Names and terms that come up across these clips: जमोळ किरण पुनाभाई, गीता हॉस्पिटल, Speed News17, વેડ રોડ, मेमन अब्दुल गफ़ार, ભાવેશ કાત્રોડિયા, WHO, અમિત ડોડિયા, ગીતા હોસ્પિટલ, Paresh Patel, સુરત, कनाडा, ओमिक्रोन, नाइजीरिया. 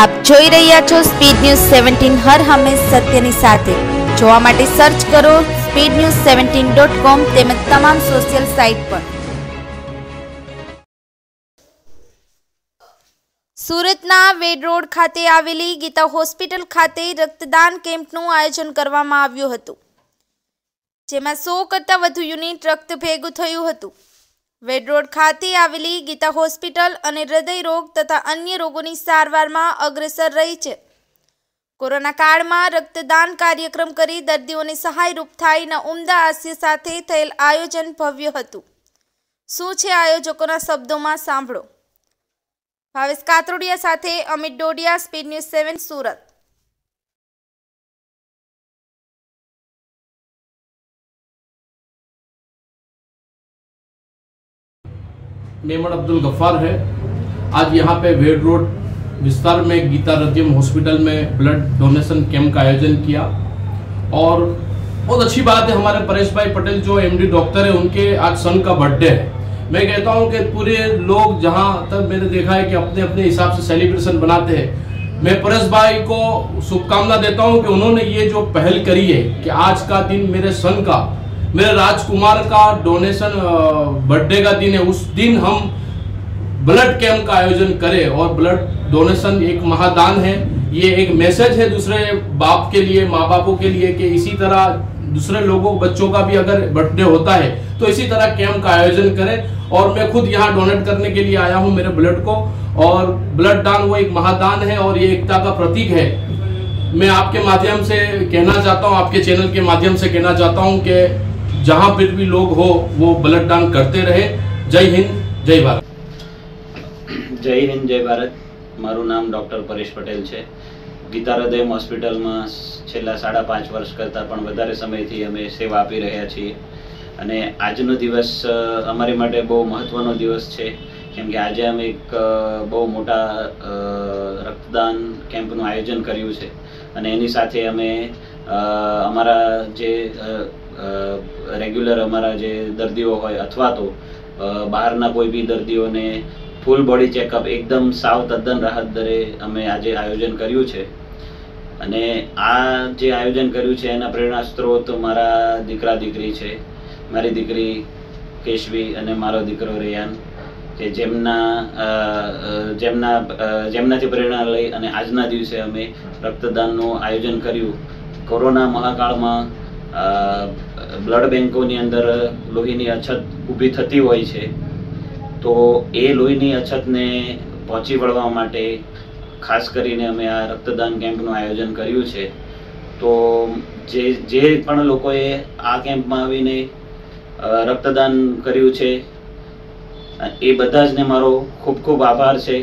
आप જોઈ રહ્યા છો સ્પીડ ન્યૂઝ 17 હર હંમેશ સત્યની સાથે જોવા માટે સર્ચ કરો speednews17.com તેમજ તમામ સોશિયલ સાઇટ પર। સુરતના વેડ રોડ ખાતે આવેલી ગીતા હોસ્પિટલ ખાતે રક્તદાન કેમ્પનું આયોજન કરવામાં આવ્યું હતું, જેમાં 100 કરતાં વધુ યુનિટ રક્ત ભેગું થયું હતું। વેડ રોડ ખાતે આવેલી ગીતા હોસ્પિટલ અને હૃદયરોગ તથા અન્ય રોગોની સારવારમાં અગ્રેસર રહી છે। કોરોના કાળમાં રક્તદાન કાર્યક્રમ કરી દર્દીઓને સહાયરૂપ થાયના ઉમદા આશય સાથે થયેલ આયોજન ભવ્ય હતું। શું છે આયોજકોના શબ્દોમાં સાંભળો। ભાવેશ કાત્રોડિયા સાથે અમિત ડોડિયા, સ્પીડ ન્યૂઝ 7 સુરત। मेमन अब्दुल गफ़ार है। आज यहाँ पे वेड रोड विस्तार में गीता रतियम हॉस्पिटल में ब्लड डोनेशन कैंप का आयोजन किया और बहुत अच्छी बात है। हमारे परेश भाई पटेल जो एमडी डॉक्टर है उनके आज सन का बर्थडे है। मैं कहता हूँ कि पूरे लोग जहाँ तक मैंने देखा है कि अपने अपने हिसाब से सेलिब्रेशन बनाते हैं। मैं परेश भाई को शुभकामना देता हूँ कि उन्होंने ये जो पहल करी है कि आज का दिन मेरे सन का, मेरे राजकुमार का डोनेशन बर्थडे का दिन है, उस दिन हम ब्लड कैंप का आयोजन करें। और ब्लड डोनेशन एक महादान है, ये एक मैसेज है दूसरे बाप के लिए, माँ बापों के लिए कि इसी तरह दूसरे लोगों, बच्चों का भी अगर बर्थडे होता है तो इसी तरह कैंप का आयोजन करें। और मैं खुद यहाँ डोनेट करने के लिए आया हूँ मेरे ब्लड को, और ब्लड दान वो एक महादान है और ये एकता का प्रतीक है। मैं आपके माध्यम से कहना चाहता हूँ, आपके चैनल के माध्यम से कहना चाहता हूँ कि जहां पर भी लोग हो वो ब्लड दान करते रहे। जय हिंद, जय भारत। जय हिंद, जय भारत। मारू नाम डॉक्टर परेश पटेल है। गीता हृदय हॉस्पिटल में छेल्ला 5.5 वर्ष करता पण वधारे समय थी अमे सेवा आपी रह्या छीए अने आजनो दिवस अमारी माटे बहु महत्वनो दिवस छे, केम के आजे अमे एक बहु मोटा रक्तदान केम्पनुं आयोजन कर्युं छे अने एनी साथे अमे अमारा जे रेग्युलर अमरा जे दर्दीओ होय अथवा तो बहारना कोई भी दर्दीओने फूल बॉडी चेकअप एकदम साव तद्दन राहत दरे अमे आजे आयोजन कर्युं छे। अने आ जे आयोजन कर्युं छे एना प्रेरणा स्त्रोत मारा दीकरा दीकरी छे, मारी दीकरी केशवी अने मारो दीकरो रेयान, के जेमना जेमना जेमनाथी प्रेरणा लई अने आजना दिवसे अमे रक्तदाननुं आयोजन कर्युं। कोरोना महाकाळमां ब्लड बैंकों नी अंदर लोहीनी अछत ऊभी थती होय छे, तो ए लोहीनी अछत ने पहोंची वळवा माटे खास करीने अमे आ रक्तदान केम्पनुं आयोजन कर्युं छे। तो जे जे पण लोकोए आ केम्पमां आवीने रक्तदान कर्युं छे ए बधा जने मारो खूब खूब आभार छे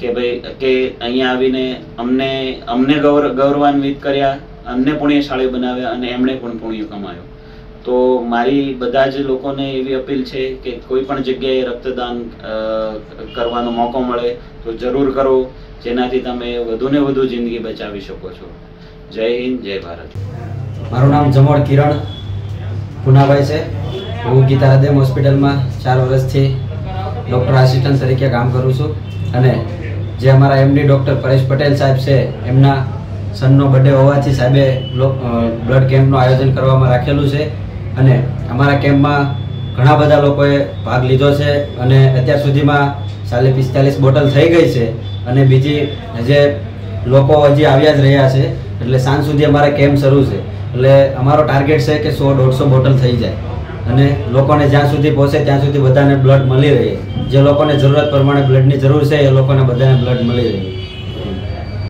के भाई के अहींया आवीने अमने अमने गौरवान्वित कर्या, अमने पुण्यशाळी बनाव्या अने एमणे पण पुण्य कमायो। तो मारी बधा ज लोकोने एवी अपील छे के कोई पण जग्याए रक्तदान करवानो मोको मळे तो जरूर करो, जेनाथी तमे वधुने वधु जिंदगी बचावी शको छो। जय हिंद, जय भारत। मारुं नाम जमोळ किरण पुनाभाई छे। हूँ गीता हृदय हॉस्पिटल में 4 वर्षथी डॉक्टर आसिस्टंट तरीके काम करूँ छूँ अने जे अमारा एमडी डॉक्टर परेश पटेल साहेब छे एमना सन्नो बर्थडे होवाथी साहेबे ब्लड केम्पनु आयोजन करवामां राखेलुं छे अने अमारा केम्पमां घणा बधा लोकोए भाग लीधो छे अने अत्यार सुधीमां 40-45 बोटल थई गई छे अने बीजी जे लोको हजी आव्या ज रह्या छे एटले सांज सुधी अमारा केम्प शरू छे। एटले अमारो टार्गेट छे के 100-150 बोटल थई जाय अने लोकोने ज्यां सुधी पहोंचे त्यां सुधी बधाने ब्लड मळी रहे। जे लोकोने जरूरत प्रमाणे ब्लडनी जरूर छे ए लोकोने बधाने ब्लड मळी रहे।